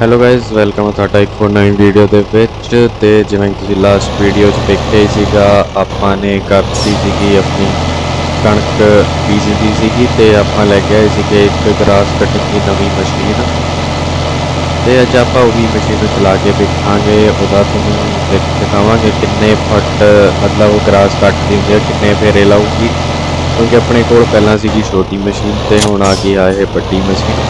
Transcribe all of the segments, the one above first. Hello guys welcome ਤੁਹਾਡਾ ਇੱਕ ਹੋਰ ਨਵੀਂ ਵੀਡੀਓ ਦੇ ਵਿੱਚ ਤੇ ਜਿਵੇਂ ਤੁਸੀਂ ਲਾਸਟ ਵੀਡੀਓ 'ਚ ਦੇਖਿਆ ਸੀਗਾ ਆਪਾਂ ਨੇ ਕਰਤੀ ਸੀਗੀ ਆਪਣੀ ਕਣਕ ਬੀਜਦੀ ਸੀਗੀ ਤੇ ਆਪਾਂ ਲੈ ਕੇ ਆਏ ਸੀਗੇ ਇੱਕ ਗਰਾਸ ਕਟਿੰਗ ਦੀ ਨਵੀਂ ਮਸ਼ੀਨ ਤੇ ਅੱਜ ਆਪਾਂ ਉਹ ਵੀ ਮਸ਼ੀਨ ਚਲਾ ਕੇ ਦੇਖਾਂਗੇ ਉਹਦਾ ਤੁਹਾਨੂੰ ਦਿਖਾਵਾਂਗੇ ਕਿੰਨੇ ਫੁੱਟ ਮਤਲਬ ਉਹ ਗਰਾਸ ਕੱਟਦੀ ਹੁੰਦੀ ਹੈ ਕਿੰਨੇ ਫੇਰੇ ਲਾਊਗੀ ਕਿਉਂਕਿ ਆਪਣੇ ਕੋਲ ਪਹਿਲਾਂ ਸੀਗੀ ਛੋਟੀ ਮਸ਼ੀਨ ਤੇ ਹੁਣ ਆ ਗਈ ਆ ਇਹ ਵੱਡੀ ਮਸ਼ੀਨ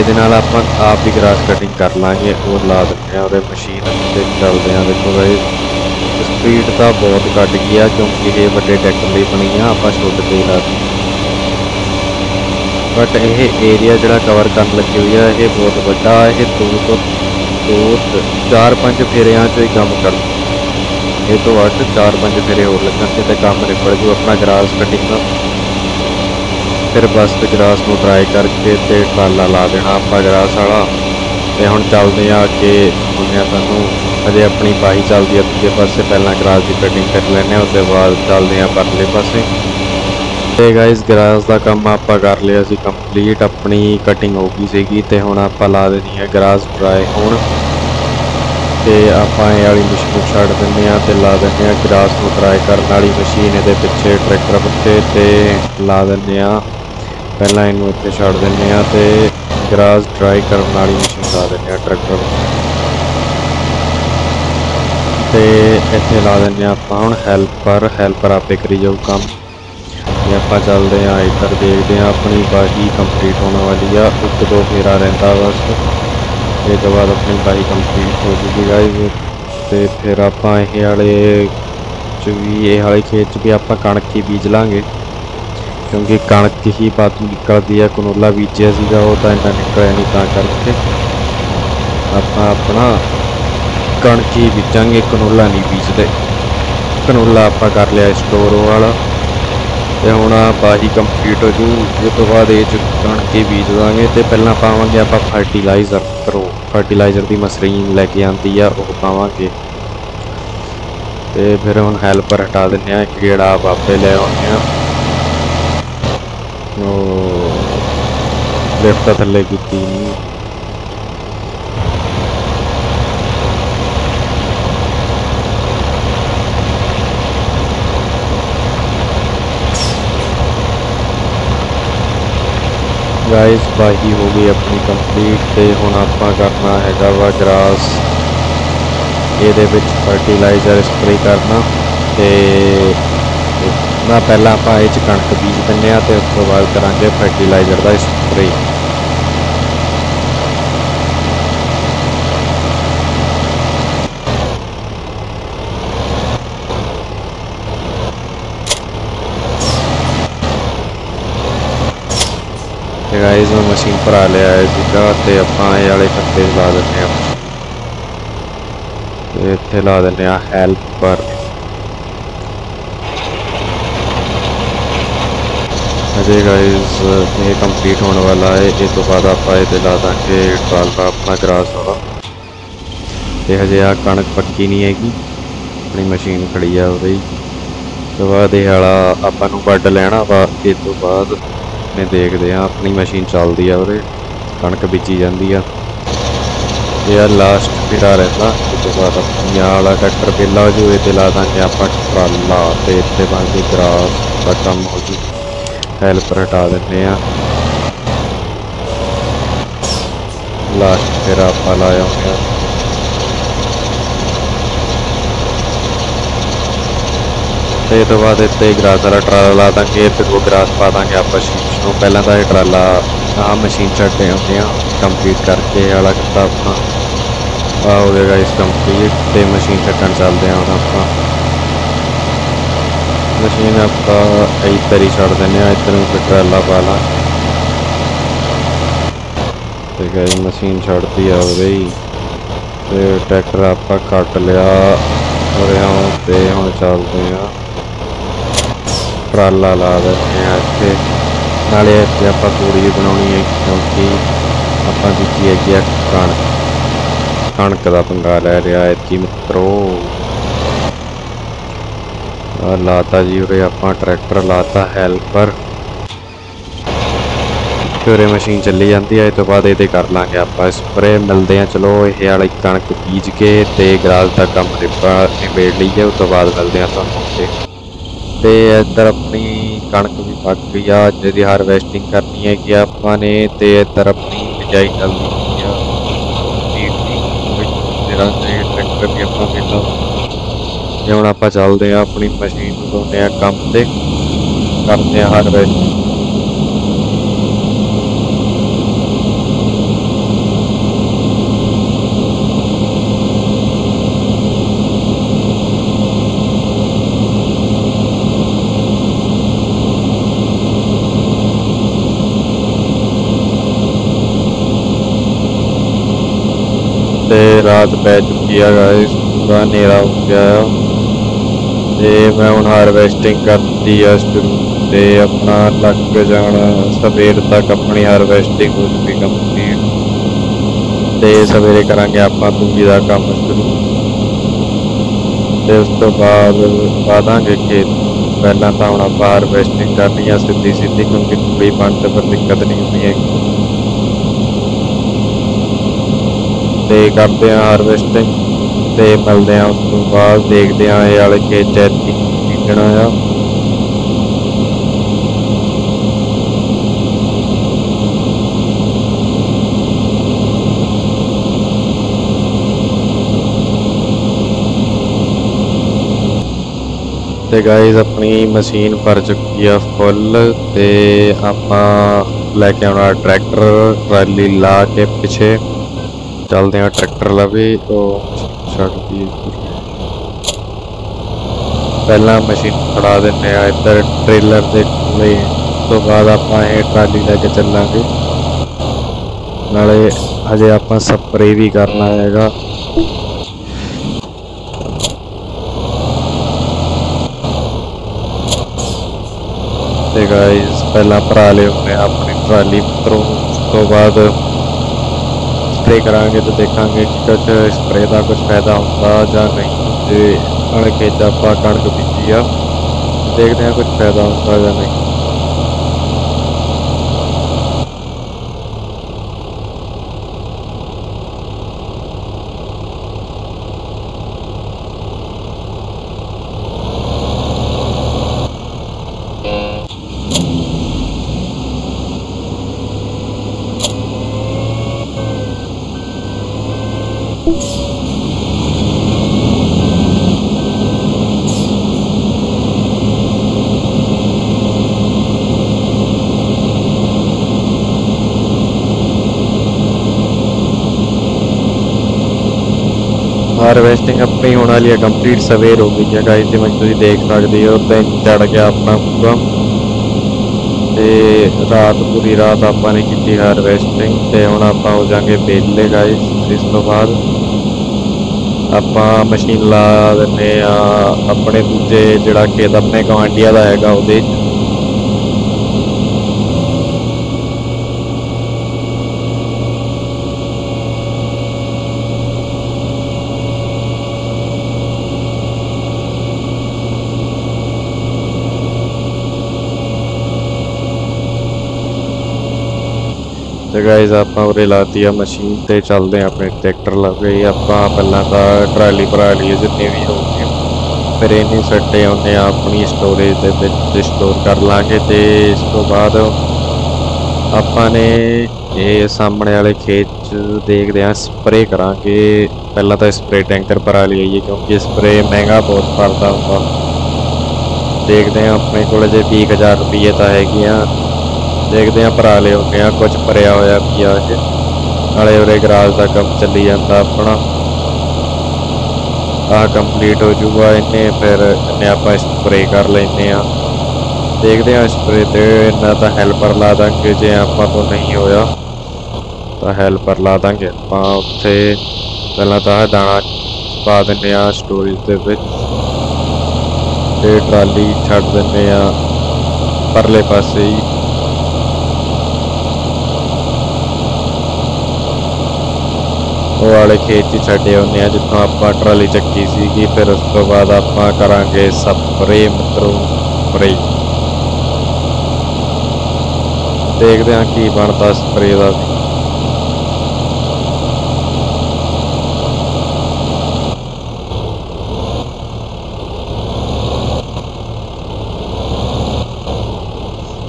ਇਹਦੇ ਨਾਲ ਆਪਾਂ ਆਪ ਵੀ ਗਰਾਸ ਕਟਿੰਗ ਕਰ ਲਾਂਗੇ और ला देते हैं और मशीन से चलते हैं। देखो भाई स्पीड तो बहुत घट गई है क्योंकि ये बड़े ट्रैक्टर लिए बनी है आप छोटे ही ला दें बट यह एरिया जोड़ा कवर करने लगी हुई है ये बहुत बड़ा ये दो चार पाँच फेरिया ही काम कर ये तो अट चार पाँच फेरे होर लगन तो काम निपड़ जू अपना गरास कटिंग का फिर बस ग्रास को ट्राई करके तो ट्राला ला देना आप ग्रास वाला तो हम चलते हैं अगे सुनिया सू अजे अपनी बाई चलती है दूजे पास पहला ग्रास की कटिंग कर लें उसके बाद चलते हैं परले पासे। तो गाइस ग्रास का काम आप कर लिया सी कंप्लीट अपनी कटिंग हो गई सी तो हम आप ला देनी है ग्रास ड्राई होन तो आप वाली मशीन छड़ दें तो ला दें ग्रास को ड्राई करने वाली मशीन ये पिछे ट्रैक्टर पिछे तो ला दें पहला इनू इतने छड़ देने तो ग्रास ड्राई करने वाली मशीन ला देने ट्रैक्टर तो इतने ला देने आप हम हैल्पर हैल्पर आपे करी जाऊ काम तो आप चलते हैं इधर देखते हैं अपनी बाही कंप्लीट होने वाली है एक दो फेरा रहा बस ये तो बाद अपनी बाही कंप्लीट हो चुकी है तो फिर आप खेत भी आप कणक ही बीज लाँगे क्योंकि कणक ही बात निकलती है कनोला बीजा सीगा वो तो इन्ना निकलिया नहीं तां करके आप अपना कणक ही बीजांगे कनोला नहीं बीजते कनोला आप कर लिया स्टोर वाला तो हम बाही कंप्लीट हो जू उस तो बाद कणक ही बीज देंगे तो पहला पावे आप फर्टीलाइजर करो फर्टीलाइजर की मसरीन लैके आती है वह पावे तो फिर हम हैल्पर हटा दें एक गेड़ा आप आपे ले आने लिफ्ट थले की नहीं गाइस बाकी हो गई अपनी कंप्लीट तो हम आप करना है वा ग्रास ये फर्टीलाइजर स्प्रे करना तो ना पहला आप कणक बीज दें तो उस तो बाद करा फर्टीलाइजर का स्प्रे गाइस मैं मशीन पर आ लिया है आप पत्ते ला दें इतने ला दें हैल्पर अजय गाइज ये कंप्लीट होने वाला है ये तो बाद आप ला देंगे ट्राल का अपना ग्रास वाला तो हजे आ कणक पक्की नहीं हैगी अपनी मशीन खड़ी है वो तो बाद आपू बड लेना वा ये तो बाद देखते हैं अपनी मशीन चलती है वो कणक बीजी जाती है यह लास्ट फिरा रहता इस बाद वाला ट्रैक्टर पहला हो जू ये ला देंगे आप ट्राला तो इतने बन के ग्रास का कम हो जू हैल्पर हटा देने लास्ट फिर आप लाया होगा तो इस बाद इतने ग्रास वाला ट्राला ला देंगे फिर वो ग्रास पा देंगे आप मशीन को पहला तो यह ट्राला आ मशीन छड़े आते हैं कंप्लीट करके आला करता अपना आ हो जाएगा इस कंप्लीट तो मशीन छड़न चलते हैं हम आप मशीन आप इधर ही छड़ दें इधर भी ट्राला पा ला मशीन छड़ती है वो तो ट्रैक्टर आप कट लिया तो हम चलते हैं ट्राला ला देते हैं इतने नाले इतने आप तूड़ी बनानी है क्योंकि आप बीजी है कणक कणक का पंगा लै रहा है मित्रों लाता जी उरे आप ट्रैक्टर लाता हैल्पर फिर मशीन चली जाती है। इस तो बाद ये कर लाँगे आप स्प्रे। मिलते हैं चलो ये वाली कणक बीज के तो ग्रास का काम निबेड़ लीजिए। उस तो बाद मिलते हैं तुहानूं। तो इधर अपनी कणक भी पक गई आ जी, हारवैसटिंग करनी है कि आपने। तो इधर अपनी बिजाई चलनी ट्रैक्टर भी अपना बेटा जो हम आप चलते हैं अपनी मशीन लाने काम से करते हैं हारवैसटिंग। रात पै चुकी है गाइस, पूरा नेरा हो गया है। मैं हूँ हारवैसटिंग करती है शुरू से अपना लग जाना। सवेर तक अपनी हारवैसटिंग हो चुकी कंप्लीट। तो सवेरे करा अपना तूड़ी का काम शुरू। तो उस तो बाद वादांगे खेत। पहला तो हम आप हारवैसटिंग करनी है सीधी सीधी, क्योंकि तूड़ी पाने से फिर दिक्कत नहीं होनी है। तो करते हैं हारवैसटिंग। तो मिलते हैं उस तो बाद देखते हैं ये वाले खेत चैटिंग बीजना आ। तो गाइज अपनी मशीन भर चुकी है फुल। तो आप लैके आना ट्रैक्टर ट्राली ला के पिछे चलते हैं ट्रैक्टर लवे। तो छड़ी पहला मशीन खड़ा देने इधर ट्रेलर के कोले। तो बाद आप ट्राली लैके चलांगे। नाले हजे आप स्प्रे भी करना है। तो गाइस पहला भरा लिया अपनी ट्राली उतरों। तो बाद स्प्रे करा तो देखा कि कुछ स्प्रे का कुछ फायदा होता या नहीं। हर खेत आप कणक बीजी आ, देखते हैं कुछ फायदा होता या नहीं। हारवैसटिंग अपनी होने वाली है कंप्लीट। सवेर हो गई है गाइस, जिवें तुसीं देख सकदे हो। दिन चढ़ गया अपना पूरा। तो रात पूरी रात आपने की हारवैसटिंग। तो हुण आप हो जाएंगे बेले गाइस। इस तो बाद आप मशीन ला देने अपने दूजे जिहड़ा खेत अपने गवांढिया का है उहदे। तो गाइज आप उरे लाती है मशीन। तो चलते हैं अपने ट्रैक्टर लग गई। आप पहला तो ट्राली भरा लिए जितनी भी होगी, फिर इन्हें सट्टे आने अपनी स्टोरेज के स्टोर कर लाँगे। तो इस तो बाद आपने ये सामने वाले खेत देखते हैं स्प्रे करा। पहला तो स्प्रे टैंकर भरा लिए, क्योंकि स्प्रे महंगा बहुत पड़ता होगा। देखते हैं अपने को जो 20,000 रुपये तो है। देखते हैं भरा ले होंगे कुछ भरिया होया पिया है। नाले उरे ग्रास का काम चली जाता अपना आ कंप्लीट हो जूगा। इन्हें फिर इन्हें आप स्प्रे कर लेने। देखते हैं स्प्रे तो इन्ना तो हैल्पर ला देंगे, जे आप तो नहीं होया तो हैल्पर ला देंगे। आप उत्थे पहला तो दाना पा देने स्टोरेज के विच। तो ट्राली छड्ड देने परले पासे ही। वो वाले खेत ही छड्डे होने जितों आप ट्राली चक्की सी। फिर उस तो बाद आप करा स्प्रे मित्रों स्प्रे। देखते हैं की बनता स्प्रे का।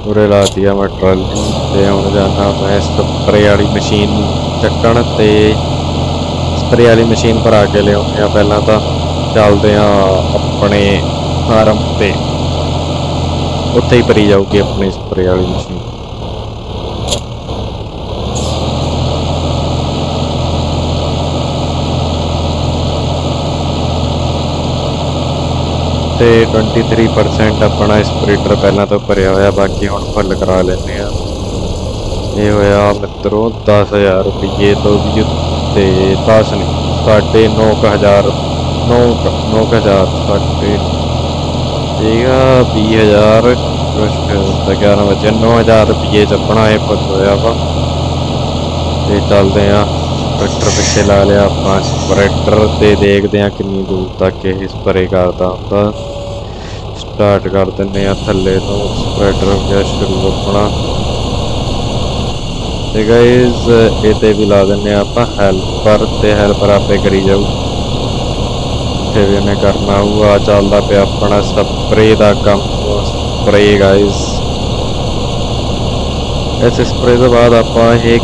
उरे ला दिया मैं ट्रल ते हम जाना मैं स्प्रे वाली मशीन चक्कन ते स्प्रे वाली मशीन पर आके ले आया। पहला तो चलते हैं अपने फार्म पे, उत्थे ही भरी जाऊगी अपनी स्प्रे वाली मशीन। तो 23% अपना स्प्रेडर पहला तो भरया होया, बाकी हम फुल करा लेने। ये होया मित्रों 10,000 रुपये तो भी 10 नहीं 9,500 ठीक 20,000 कुछ 11 बजे 9,000 रुपये अपना ये फुल होया वा। ये चलते हैं ट्रैक्टर पिछे ला लिया अपना स्प्रेडर से, देखते हैं कितनी दूर तक ये स्प्रे करता होता। स्टार्ट कर देने थले तो स्प्रेडर क्या शुरू अपना। तो गाइस ये भी ला देने आप हैल्पर से, हैल्पर आपे करी जाऊ इतने भी उन्हें करना हुआ। चलता पे अपना स्प्रे का काम, स्प्रे गाइस। इस स्प्रे तो बाद आप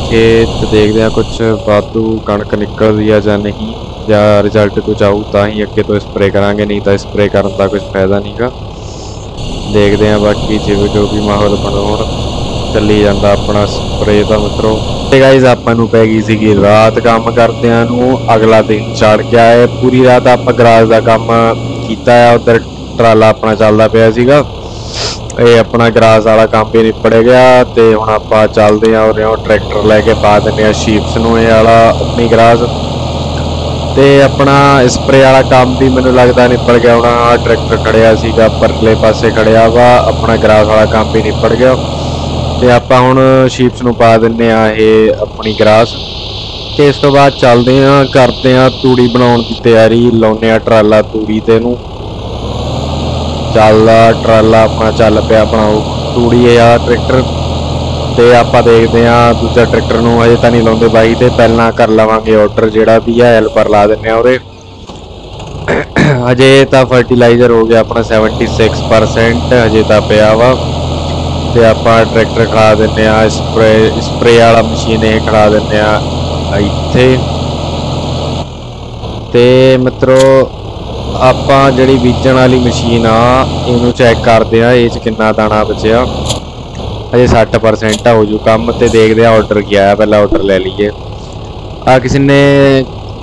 खेत देखते हैं कुछ वाधू कणक निकल रही है या नहीं, या रिजल्ट कुछ आऊ तो ही अगे तो स्प्रे करा, नहीं तो स्प्रे करने का कुछ फायदा नहीं गा। देखते हैं बाकी जिवे जो भी माहौल बनाने चली जाता अपना स्प्रे का मित्रों। गाइज आपू पै गई सी रात काम करदे, अगला दिन चढ़ गया है। पूरी रात आप गराज का काम किया, उधर ट्राला अपना चलता पाया सीगा, ये अपना ग्रास वाला काम भी निपट गया। तो हम आप चलते हैं और ट्रैक्टर लैके पा दें शीप्स नूं वाला अपनी ग्रास। तो अपना स्प्रे वाला काम भी मैं लगता निपट गया होना। ट्रैक्टर खड़िया सीगा परले पासे खड़िया वा, अपना ग्रास वाला काम भी निपट गया। तो आप हुण शीप्स नूं पा दें अपनी ग्रास। तो इस तो बाद चलते हैं करते हैं तूड़ी बनाने की तैयारी, लाने ट्राला तूड़ी ते नूं चल ट्राला अपना चल पे अपना तूड़ी है ट्रैक्टर। तो आप देखते हैं दूजा ट्रैक्टर में अजे तो नहीं लाते बाई, तो पहला कर लवेंगे ऑर्डर जोड़ा भी है हेल्पर ला देने। और अजे तो फर्टीलाइजर हो गया अपना 76% अजे तो पिया वा। तो आप ट्रैक्टर खड़ा देने स्प्रे वाला मशीन ये खड़ा देने इत्थे। तो मित्रों आप जी बीजन वाली मशीन आनू चैक करते हैं इस कि दाना बचया, अजे 60% होजू कम। तो देखते हैं ऑर्डर किया है, पहला ऑर्डर ले लीए। आ किसी ने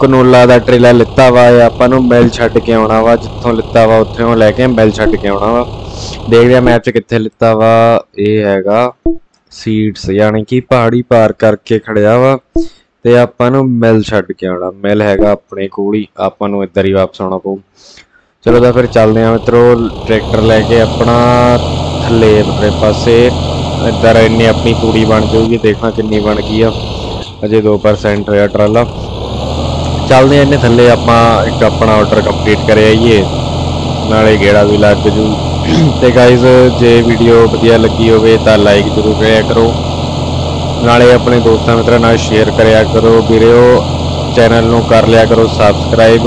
कनोला का ट्रेला लिता वा, आप मिल छड्ड के आना वा, जितों लिता वा उत्थों लैके मिल छड्ड के आना वा। देखते हैं मैप च कित्थे लिता वा, ये हैगा सीड्स यानी कि पहाड़ी पार करके खड़िया वा। तो आपू मिल छड्ड के आना, मिल है अपने कोल ही, आपू इधर ही वापस आना पऊ। चलो तो फिर चलते हैं मित्रों ट्रैक्टर लैके अपना थले पासे इधर। इन्नी अपनी तूड़ी बन जाऊगी, देखना किन्नी बन गई है, अजे 2% होया ट्राला। चलते हैं इन्ने थले आप एक अपना ऑर्डर कंप्लीट कर आइए, नाले गेड़ा भी लग जू। तो गाइज जे वीडियो वधिया लगी हो लाइक जरूर करो, नाले अपने दोस्तों मित्रों नाल शेयर कराया करो वीडियो, चैनल नूं कर लिया करो सबसक्राइब।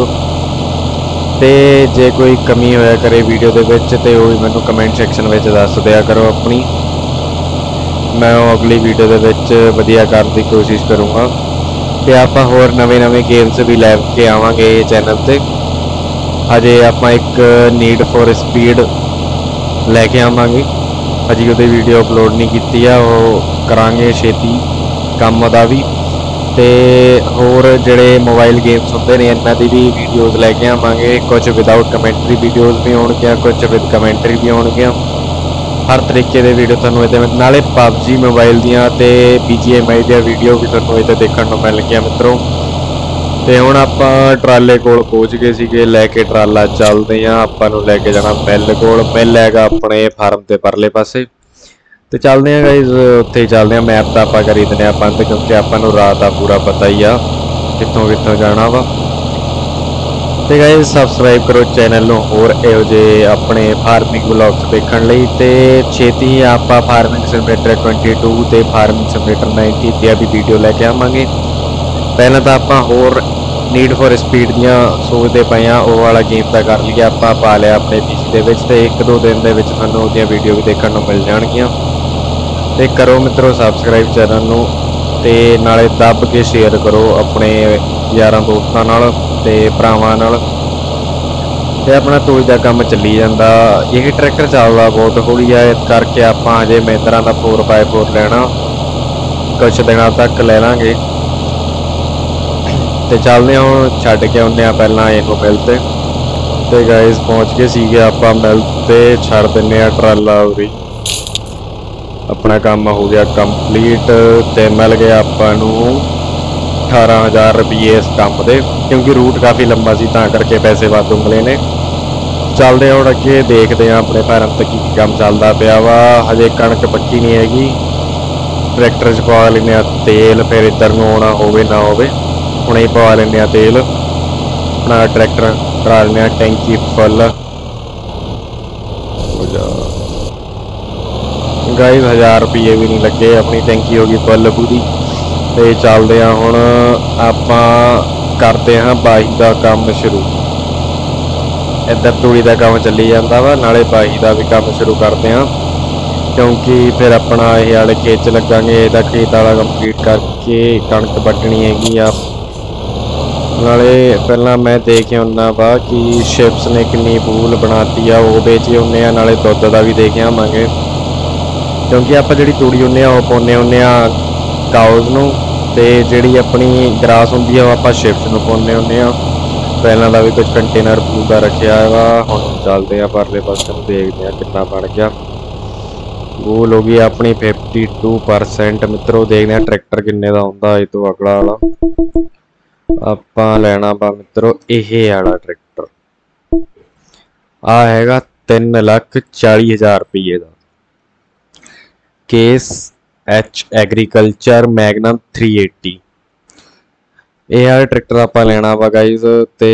तो जे कोई कमी होया करे वीडियो दे विच ते ओह मैनूं कमेंट सैक्शन में दस दिया करो अपनी, मैं अगली वीडियो दे विच वधिया करन दी कोशिश करूँगा। तो आप होर नवे नवे गेम्स भी लैके आवांगे चैनल ते। अजे आप एक नीड फॉर स्पीड लैके आवांगे, अजी वो वीडियो अपलोड नहीं की है, वो करांगे छेती काम का भी। तो होर जोड़े मोबाइल गेम्स होंगे ने इन्हों की भी वीडियोज़ लैके आवांगे, कुछ विदाउट कमेंट्री वीडियोज़ भी होनगियां, कुछ विद कमेंट्री भी होनगियां। हर तरीके के वीडियो थोड़े ये नाले पबजी मोबाइल दियाँ तो BGMI दियाँ वीडियो भी थोड़े ये देखने को मिल गया मित्रों। तो हुण आप ट्राले कोल पहुँच गए सीगे, लैके ट्राला चलते हैं आपां लैके जाना मिल कोल। मिल हैगा अपने फार्म के परले पासे। तो चलते हैं गाइज उत्थे ही चलते हैं, मैप तो आप करी देने बंद क्योंकि आपू रात का पूरा पता ही आ कितों कितों जाना वा। तो गाइस सबसक्राइब करो चैनल नू होर इहो जे अपने फार्मिंग ब्लॉग्स देखने लई। तो छेती ही आप फार्मिंग सिमुलेटर 22 तो फार्मिंग सिमुलेटर 90 ते भी वीडियो लैके आवांगे। पहला तो आप होर नीड फॉर स्पीड दियां सोचते पे हाँ, वो वाला गेम का कर लिया आप पा लिया अपने पीसी के। एक दो दिन के थानू उहदियां वीडियो भी देखने को मिल जाएगियां। तो करो मित्रों सबसक्राइब चैनल नू ते नाले दब के शेयर करो अपने यार दोस्तों नाल ते भरावां नाल। ते अपना तूज का काम चली जाता। यही ट्रैक्टर चलता बहुत हौली है, इस करके आप अजे महिंद्रा का 4x4 लेना कुछ दिनों तक ले लेंगे। तो चलते हम छड्ड के आने पहला इनको मिल ते गाइस पहुँच गए सी आप मिल ते छड़ देने ट्राला उरी। अपना काम हो गया कंप्लीट ते मिल गया आपू 18,000 रुपये इस काम के, क्योंकि रूट काफ़ी लंबा सी तां करके पैसे वाधू मिले ने। चलते हम अगे देखते हैं अपने फार्म तक की काम चलता पाया वा। हजे कणक पक्की नहीं हैगी, ट्रैक्टर च पा लेने तेल, फिर इधर में आना होवे ना होवे हुणे पा लेने तेल। अपना ट्रैक्टर करा लेने टैंकी फुल। गाइस 1000 रुपये भी नहीं लगे, अपनी टैंकी होगी फुल पूरी। तो चलते हाँ हूँ आप करते हाँ बाही का काम शुरू। इधर तूड़ी का काम चली जाता वा, नाले बाही का भी काम शुरू करते हाँ, क्योंकि फिर अपना ये वाले खेत च लगांगे। यदा खेत वाला कंप्लीट करके कणक बटनी हैगी आप नाले। पहला मैं देख आना वा कि शिप्स ने कितनी बूल बनाती है, वो बेची आने नाले दुद्ध का भी देख आवेंगे, क्योंकि आप जी तूड़ी आने पाने आने काउज नू ते जिहड़ी अपनी ग्रास होंदी है आपां शिफ्ट नू पाउने हुंदे आ। पहलां दा भी कुछ कंटेनर पूरा रखिया वा। हुण चलदे आ परले पासे देखदे आ कितना बन गया। गोल हो गई अपनी 52% मित्रों। देखदे आ ट्रैक्टर किन्ने दा हुंदा। इह तों अगला वाला आपां लैणा वा मित्रों, इह वाला ट्रैक्टर आ हैगा 3,40,000 रुपये दा। केस एच एग्रीकल्चर मैगनम 380 यह वाला ट्रैक्टर आप लेना वा गाइज। तो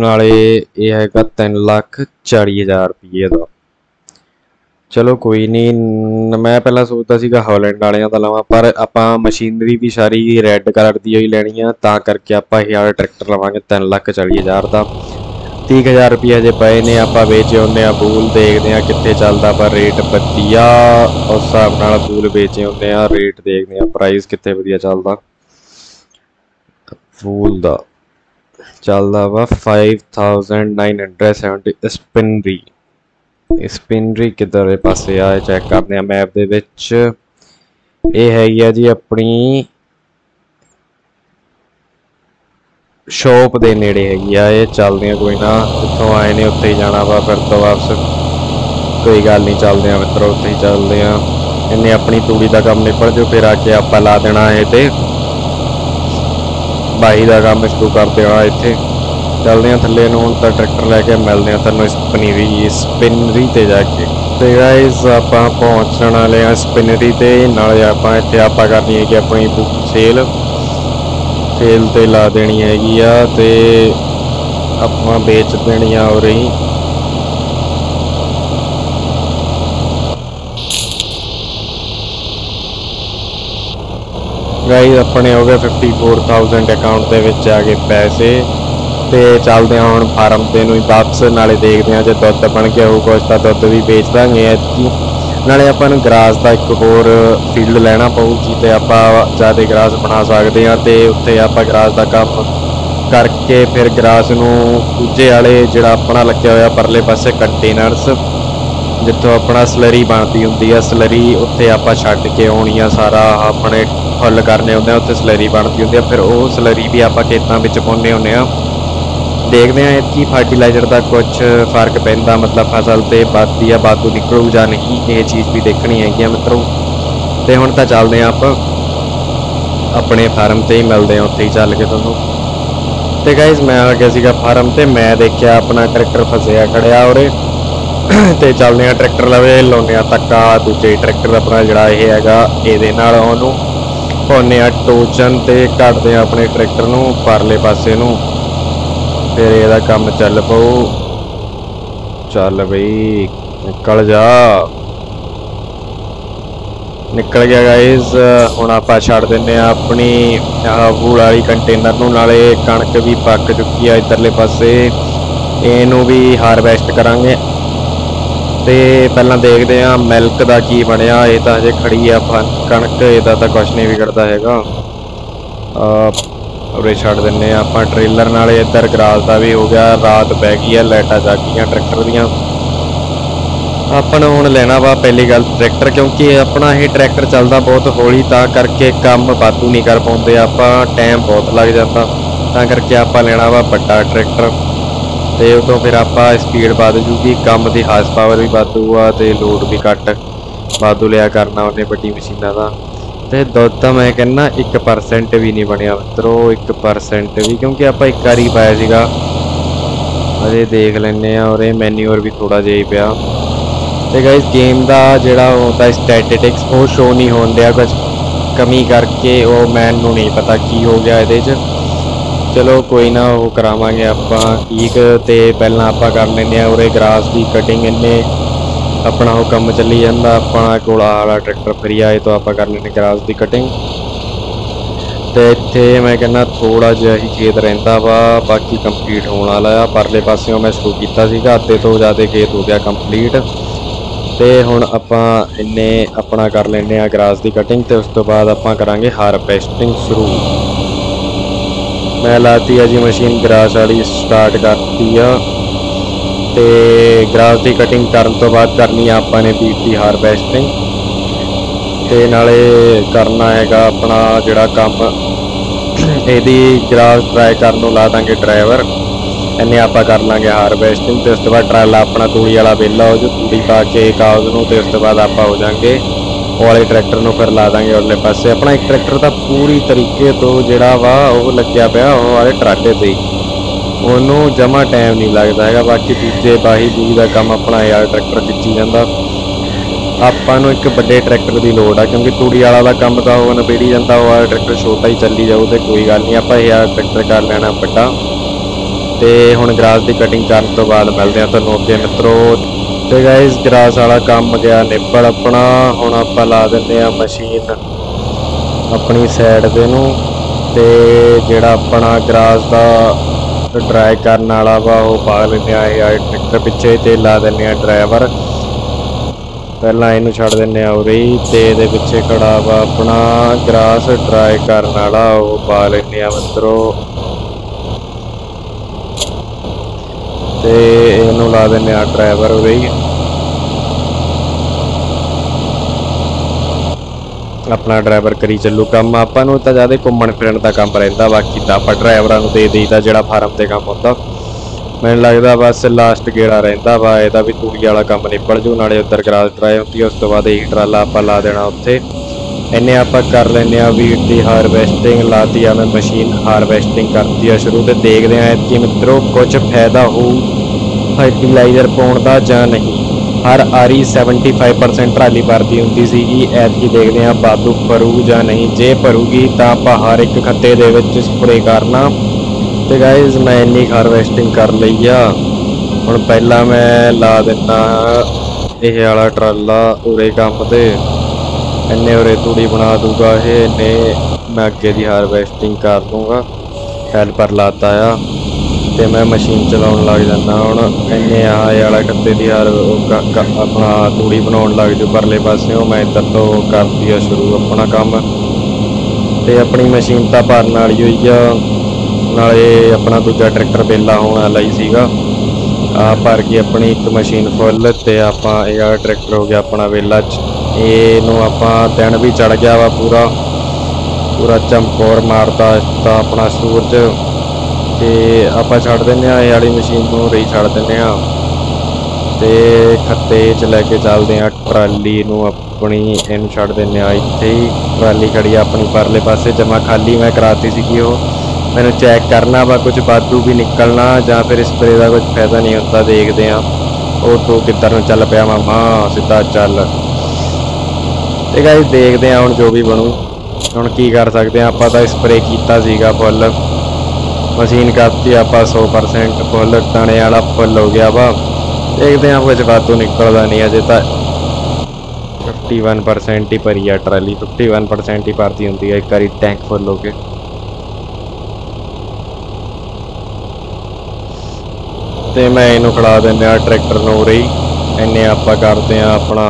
नाले ये है 3,40,000 रुपये का। चलो कोई नहीं, मैं पहला सोचता सीगा हॉलैंड वालियां दा लवां, पर आप मशीनरी भी सारी रेड कलर की ही लैनी है, तां करके आप वाला ट्रैक्टर लवांगे 3,40,000 का। 30,000 रुपये हजे पे ने आप बेचे आने बूल। देखते हैं कितने चलता पर रेट वधिया, उस हिसाब न बूल बेचे आने रेट देखते हैं प्राइस कितने वधिया चलता। बूल का चलता वा 5,970 स्पिनरी। स्पिनरी किधर पासे आ चैक करते हैं मैप दे विच। ये है जी अपनी शॉप के नेड़े हैगी आ। ये चलते कोई ना, जितों आए ने उत्थे ही जाना वा फिर तो वापस। कोई गल नहीं, चलते हैं मित्रों उत्थे ही चलते हैं। इन्हें अपनी तूड़ी का काम निपट जो, फिर आके आप ला देना है तो बाही का काम शुरू कर देना। इतने चलते हैं थले नूं तो ट्रैक्टर लैके मिलते हैं तुहानूं स्पिनरी स्पिनरी ते जाके। तो गाइस आप पहुँचण वाले आ स्पिनरी ते। नाले आप इत्थे आप करनी है अपनी बुक सेल। सेल तो ला देनी हैगी आ ते आपां बेच देनी आ उरे ही। गाइस अपने हो गए 54,000 अकाउंट दे विच आ गए पैसे। तो चलते हैं हुण फार्म ते नूं वापस। नाले देखते हैं जे दुद्ध बन गया होगा कुछ तो दुद्ध भी बेच देंगे ऐतकी। नाले अपन ग्रास का एक होर फील्ड लेना पऊगी, तो आप ज़्यादा ग्रास बना सकते हैं। तो उत्थे आप ग्रास का काम करके फिर ग्रास नूं दूजे वाले जिहड़ा अपना लग्या होया परले पासे कंटेनरस जिथों अपना स्लरी बनती हुंदी है, स्लरी उत्थे आप छड्ड के आउणी आ। सारा अपने फुल करने हुंदे उत्थे स्लरी बनती हुंदी है, फिर वो स्लरी भी आप खेतों में पाउने हुंदे आ। देखते हैं कि फर्टिलाइजर का कुछ फर्क पैंदा, मतलब फसल तो बाती है बातू निकलू या नहीं, ये चीज़ भी देखनी है मित्रों। तो हुण तां चलते हैं आप अपने फार्म से ही मिलते हैं उत्थे ही चल के तुहानूं। तो गाइज मैं आ गया सीगा फार्म से। मैं देखिया अपना ट्रैक्टर फसिया खड़िया उरे। तो चलते हैं ट्रैक्टर लवे लाने धक्का दूजे ट्रैक्टर अपना जोड़ा ये हैगा ये ओनू पाने टोचन। तो घटते हैं अपने ट्रैक्टर परले पासे नूं फिर एदा कम्म चल पौ। चल बई निकल जा, निकल गया गाइज। हुण आपां छड्ड दिंदे आ अपनी वूल वाली कंटेनर नूं, नाले कणक भी पक चुकी है इधरले पासे, इहनूं भी हारवेस्ट करांगे। तो पहलां देखदे आ मिल्क दा की बणिया। इह तां हजे खड़ी आ कणक, इहदा तां कुछ नहीं विगड़दा हैगा। उरे छड्ड दिंदे आ आपां ट्रेलर, नाले इधर ग्रास दा भी हो गया। रात पै गई है, लाइटां जग गईयां ट्रैक्टर दीयां। अपन हूँ लेना वा पहली गल ट्रैक्टर, क्योंकि अपना ही ट्रैक्टर चलता बहुत हौली, तां करके काम वाधू नहीं कर पाते आप, टाइम बहुत लग जाता। तां करके आप लेना वा बड़ा ट्रैक्टर, तो उदों फिर आप स्पीड वध जूगी, काम की हार्स पावर भी वाधू आ, तो लोड भी घट वाधू लिया करना उन्हें बड़ी मशीनों का। तो दुद्ध तो मैं कहना 1% भी नहीं बनया मित्रों, 1% भी, क्योंकि आप एक बारी पाया। अरे देख लें, और मैन्यूअर भी थोड़ा जि पाया। तो गाइस गेम का जोड़ा होता स्टैटिस्टिक्स वो शो नहीं होन दिया, कुछ कमी करके वो मैनू नहीं पता की हो गया ये। चलो कोई ना, वो करावे आपां ठीक। तो पहला आप कर लें और ग्रास की कटिंग, इन्हें अपना वो कम चली जाता। अपना कोल वाला ट्रैक्टर फ्री आए, तो आप कर लें ग्रास की कटिंग। तो इत्थे मैं कहना थोड़ा जिहा ही खेत रहिंदा वा, बाकी कंप्लीट होने वाला है। परले पासों मैं शुरू किया, अद्धे तो ज़्यादा खेत हो गया कंप्लीट। तो हुण आपां इन्हें अपना कर लैंदे आ ग्रास की कटिंग, तो उस तो बाद आपां करांगे हारवेस्टिंग शुरू। मैं लाती है जी मशीन ग्रास वाली, स्टार्ट करती है। तो ग्रास की कटिंग करन तो बाद करनी आपां ने बीज की हारवेस्टिंग, ते नाले करना हैगा अपना जोड़ा काम। यदि ग्रास ड्राई करनों ला देंगे ड्राइवर, इन्हें आप कर लाँगे हारवेस्टिंग। तो उस बाद ट्राला अपना तूड़ी वाला वेला हो जो, तूड़ी पा के कागज में, तो उस बाद आप हो जाएंगे वाले ट्रैक्टर में, फिर ला देंगे उरले पासे। अपना एक ट्रैक्टर तो पूरी तरीके तो जोड़ा वा वो लग्या पाया वाले ट्राले से, उन्होंने जमा टाइम नहीं लगता है। बाकी दूजे बाही बूही का काम अपना यार ट्रैक्टर खिंची जाता। ਆਪਾਂ ਨੂੰ ਇੱਕ ਵੱਡੇ ਟਰੈਕਟਰ ਦੀ ਲੋੜ ਆ, ਕਿਉਂਕਿ ਤੂੜੀ ਵਾਲਾ ਦਾ ਕੰਮ ਤਾਂ ਉਹ ਨਵੇੜੀ ਜਾਂਦਾ, ਉਹ ਟਰੈਕਟਰ ਛੋਟਾ ਹੀ ਚੱਲੀ ਜਾਊ। ਤੇ ਕੋਈ ਗੱਲ ਨਹੀਂ, ਆਪਾਂ ਇਹ ਟਰੈਕਟਰ ਕਰ ਲੈਣਾ ਵੱਡਾ। ਤੇ ਹੁਣ ਗ੍ਰਾਸ ਦੀ ਕਟਿੰਗ ਕਰਨ ਤੋਂ ਬਾਅਦ ਮਿਲਦੇ ਆ ਤੁਹਾਨੂੰ ਅੱਗੇ ਮਿੱਤਰੋ। ਤੇ ਗਾਇਜ਼ ਗ੍ਰਾਸ ਵਾਲਾ ਕੰਮ ਗਿਆ ਨਿਬੜ ਆਪਣਾ। ਹੁਣ ਆਪਾਂ ਲਾ ਦਿੰਦੇ ਆ ਮਸ਼ੀਨ ਆਪਣੀ ਸਾਈਡ ਦੇ ਨੂੰ, ਤੇ ਜਿਹੜਾ ਆਪਣਾ ਗ੍ਰਾਸ ਦਾ ਡਰਾਈ ਕਰਨ ਵਾਲਾ ਵਾ ਉਹ ਪਾ ਲੈਂਦੇ ਆ ਇਹ ਟਰੈਕਟਰ ਪਿੱਛੇ, ਤੇ ਲਾ ਦਿੰਦੇ ਆ ਡਰਾਈਵਰ। ਪਹਿਲਾਂ ਇਹਨੂੰ ਛੱਡ ਦਿੰਦੇ ਆ ਉਰੀ, ਤੇ ਇਹਦੇ ਪਿੱਛੇ ਖੜਾ ਵਾ ਆਪਣਾ ਗ੍ਰਾਸ ਡਰਾਈ ਕਰਨ ਵਾਲਾ, ਉਹ ਪਾ ਲੈਂਦੇ ਆ ਮਿੱਤਰੋ। ਤੇ ਇਹਨੂੰ ਲਾ ਦਿੰਦੇ ਆ ਡਰਾਈਵਰ ਉਰੀ, ਆਪਣਾ ਡਰਾਈਵਰ ਕਰੀ ਚੱਲੂ ਕੰਮ। ਆਪਾਂ ਨੂੰ ਤਾਂ ਜ਼ਿਆਦਾ ਘੁੰਮਣ ਫਿਰਨ ਦਾ ਕੰਮ ਰਹਿੰਦਾ, ਬਾਕੀ ਤਾਂ ਆਪਾਂ ਡਰਾਈਵਰਾਂ ਨੂੰ ਦੇ ਦੇਈਦਾ ਜਿਹੜਾ ਫਾਰਮ ਤੇ ਕੰਮ ਹੁੰਦਾ। ਮੈਨੂੰ ਲੱਗਦਾ ਬਸ ਲਾਸਟ ਗੇੜਾ ਰਹਿੰਦਾ ਵਾ ਇਹਦਾ ਵੀ, ਤੂੜੀ ਵਾਲਾ ਕੰਮ ਨਿਬੜ ਜੂ, ਨਾਲੇ ਉੱਧਰ ਗਰਾਸ ਡਰਾਈ ਹੁੰਦੀ। ਉਸ ਤੋਂ ਬਾਅਦ ਇਹੀ ਟਰਾਲਾ ਆਪਾਂ ਲਾ ਦੇਣਾ ਉੱਥੇ। ਇੰਨੇ ਆਪਾਂ ਕਰ ਲੈਂਦੇ ਹਾਂ ਵੀਟ ਦੀ ਹਾਰਵੈਸਟਿੰਗ, ਲਾਤੀ ਆ ਮੈਂ ਮਸ਼ੀਨ ਹਾਰਵੈਸਟਿੰਗ ਕਰਤੀ ਆ ਸ਼ੁਰੂ। ਤੇ ਦੇਖਦੇ ਹਾਂ ਕਿ ਮਿੱਤਰੋ ਕੁਝ ਫਾਇਦਾ ਹੋਊ ਫਰਟੀਲਾਈਜ਼ਰ ਪਾਉਣ ਦਾ ਜਾਂ ਨਹੀਂ। ਹਰ ਆਰੀ 75% ਟਰਾਲੀ ਭਰਦੀ ਹੁੰਦੀ ਸੀਗੀ, ਐਤਕੀ ਦੇਖਦੇ ਹਾਂ ਬਾਦੂ ਭਰੂ ਜਾਂ ਨਹੀਂ। ਜੇ ਭਰੂਗੀ ਤਾਂ ਆਪਾਂ ਹਰ ਇੱਕ ਖੱਤੇ ਦੇ ਵਿੱਚ ਸਪਰੇਅ ਕਰਨਾ। तो गाइज मैं इन्नी हारवेस्टिंग कर ली आ। हुण पहला मैं ला दिता ये वाला ट्राला उरे काम से, इन्ने उरे तूड़ी बना दूंगा ये, इन्हें मैं अगे की हारवेस्टिंग कर दूँगा। हेल्पर लाता आ, तो मैं मशीन चलाउण लग जाता। हुण इन्ने ये वाला खत्ते की हार अपना तूड़ी बनाउण लग जू परले पासों। मैं इधर तो करती है शुरू अपना काम। तो अपनी मशीन तो भरन वाली हुई आ, नाले अपना दूजा ट्रैक्टर वेला होने वाला ही सीगा। भर गई अपनी एक मशीन फुल, तो आप ट्रैक्टर हो गया अपना वेला। यू आप दिन भी चढ़ गया वा, पूरा पूरा चमकौर मारता अपना सूरज। तो आप छड़ देने ये वाली मशीन को रही छड़ देने, तो खत्ते च लैके चलते हैं ट्राली नू अपनी। इनू छड़ देने इत्थे ही, ट्राली खड़ी अपनी परले पासे जमा खाली। मैं कराती सीगी वो, मैंने चैक करना वा कुछ वाधू भी निकलना या फिर स्प्रे का कुछ फायदा नहीं होता। देखते हैं वो तो किधर में चल पाया मामा, सीधा चल। तो गाइस देखते हैं हम जो भी बनू, हम की कर सकते हैं। आप स्प्रे किया फुल, मशीन काफी आपा 100% फुल ताने वाला फुल हो गया। बा देखते हैं आपको जवाब तो निकलता नहीं है। जेता 51% ही भरी है ट्राली, 51% ही भरती होंगी है। एक बारी टैंक फुल हो के तो मैं इनू खड़ा दें ट्रैक्टर नो रही। इन्ने आप करते हैं अपना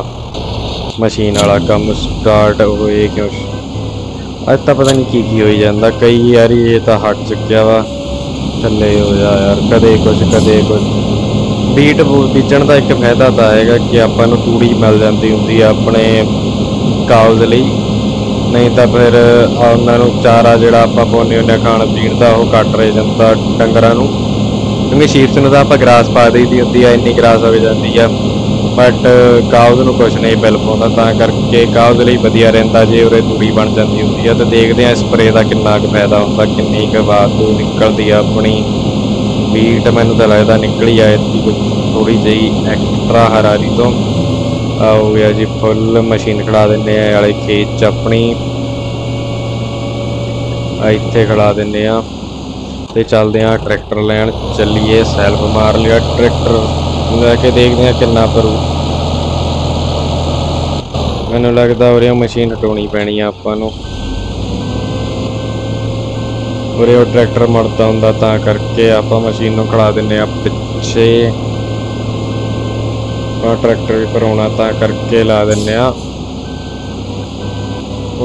मशीन वाला काम स्टार्ट होए। क्यों अज तो पता नहीं की हो जाता कई यार, ये तो हट चुकया वा थले हो जा यार, कदे कुछ कदे कुछ। बीट बीजन का एक फायदा तो है कि अपन तूड़ी मिल जाती होंगी अपने काउज लई, नहीं तो फिर उन्होंने चारा जोड़ा आप पाने होंगे खाण पीण का वह घट रह जाता डंगर, क्योंकि शीप्स में तो आप ग्रास पा दी होंगी है, इन्नी ग्रास हो जाती है। बट काउज को कुछ नहीं मिल पाता, तो करके काउज लिए वधिया रहिंदा जे उरे दूरी बन जाती होंगी है। तो देखते हैं स्परे का कितना फायदा होंगे, किन्नी बात निकलती है अपनी बीट। मैं तो लगता निकली आए कुछ थोड़ी जी एक्स्ट्रा हरारी तो हो गया जी। फुल मशीन खड़ा देने वाले खेत च अपनी इतने खड़ा देने तो चलते हैं ट्रैक्टर लैन चलीए। सैल्फ मार लिया ट्रैक्टर लैके, देखते हैं कितना भरू। मैनू लगता उरे मशीन हटानी पैनी आपको, उरे ट्रैक्टर मरता होंगे तो करके आप मशीन खड़ा देने पिछे। ट्रैक्टर भी भरना तो करके ला देने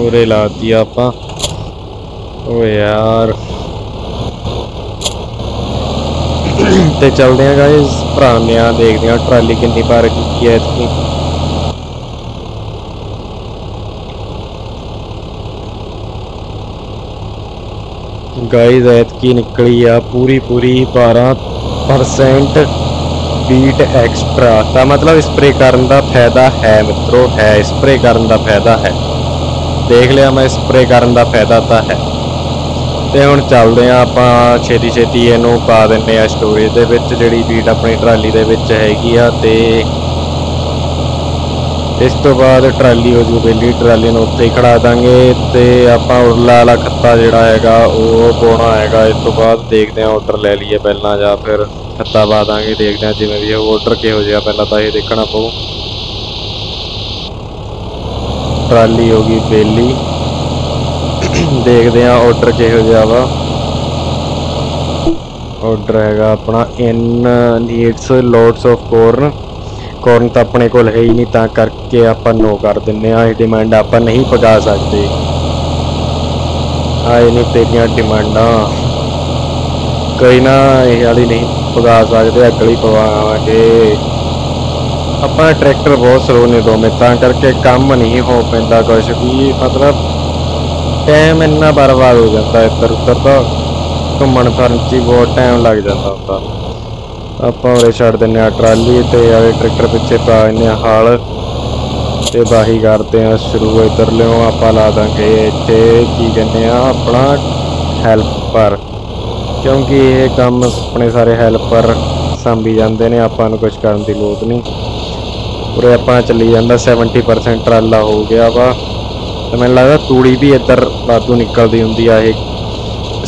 उरे लाती आप। यार तो चलते हैं गाइस भराने, देखते हैं ट्राली कितनी भार की है इसकी। गाइस ऐतकी निकली है पूरी पूरी 12% बीट एक्स्ट्रा। तो मतलब स्प्रे करने का फायदा है मित्रों, है स्प्रे करने का फायदा है। देख लिया मैं स्प्रे करने का फायदा तो है। तो हम चलते हैं आप छेती छेती इनू पा देने स्टोरेज जी बीट अपनी ट्राली के हैगी। इस तो बाद ट्राली हो जू वेली, ट्राली में उत्ते ही खड़ा देंगे। तो आप उरला वाला खत्ता जोड़ा है वो पाना है। इस तो बाद देखते हैं ऑर्डर ले लीए पहला या फिर खत्ता पा देंगे। देखते हैं जिमें भी ऑर्डर किहो जहा, पहला तो ये देखना पो। ट्राली हो गई वेली, देखते हैं ऑर्डर किहो जिहा वा। ऑर्डर है अपना in needs loads of corn. Corn तो अपने कोल है ही नहीं, तां करके आप नो कर देने। ये डिमांड आप नहीं पका सकते, आए नहीं तेरिया डिमांडा कोई ना, ये वाली नहीं पका सकते अगली पवावांगे। अपना ट्रैक्टर बहुत स्लो ने दोवें, तां करके काम नहीं हो पैंदा कुछ भी, मतलब टाइम इन्ना बर्बाद हो जाता है इधर उधर। तो घूमन फिरन च बहुत टाइम लग जाता होता। आप छड़ देने ट्राली तो ट्रैक्टर पिछे पा देने हाल, तो बाही करते हैं शुरू। इधर लियो आप ला देंगे इतने की कहने अपना हैल्पर, क्योंकि ये काम अपने सारे हैल्पर सामी जाते हैं, आपको कुछ करने की जरूरत नहीं। पूरे अपना चली जाता 70% ट्राला हो गया वा। तो मैं लगता तूड़ी भी इधर वादू निकलती होंगी है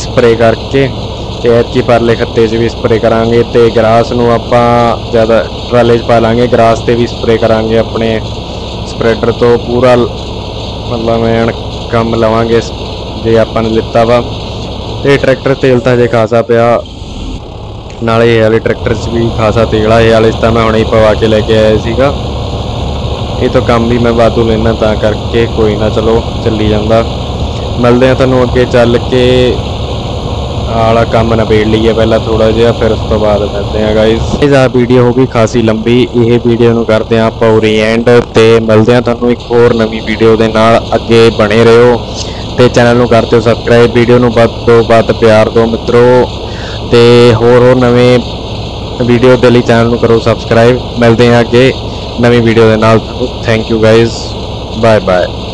स्प्रे करके। तो ऐतकी परले खत्ते भी स्प्रे करा, तो ग्रास में आप ज़्यादा ट्राले पा लाँगे, ग्रास से भी स्प्रे करा अपने स्प्रैडर तो पूरा मतलब एन कम लवेंगे जे आप लिता वा। तो ट्रैक्टर तेल तो हजे खासा पिया, नाले ये वाले ट्रैक्टर च भी खासा तेल है। ये वाले तो मैं हुणे ही पवा के लैके आया सीगा, ये तो काम भी मैं वादू लेना तां करके कोई ना। चलो चली जाता, मिलते हैं तुहानू अगे चल के आला काम नबेड़ लीए पहला थोड़ा जिहा, फिर उस तो बाद मिलते हैं गाइस। आ वीडियो हो गई खासी लंबी, ये वीडियो नू करते हैं आपां उरी एंड। तो मिलते हैं तुहानू एक होर नवीं वीडियो दे नाल, अगे बने रहियो। तो चैनल नू कर दिओ सबसक्राइब, वीडियो नू वध तों वध प्यार दिओ मित्रो। तो होर नवें वीडियो दे लई चैनल नू करो सबसक्राइब। मिलते हैं अगे नवीं वीडियो के नाल। Thank you guys, bye bye.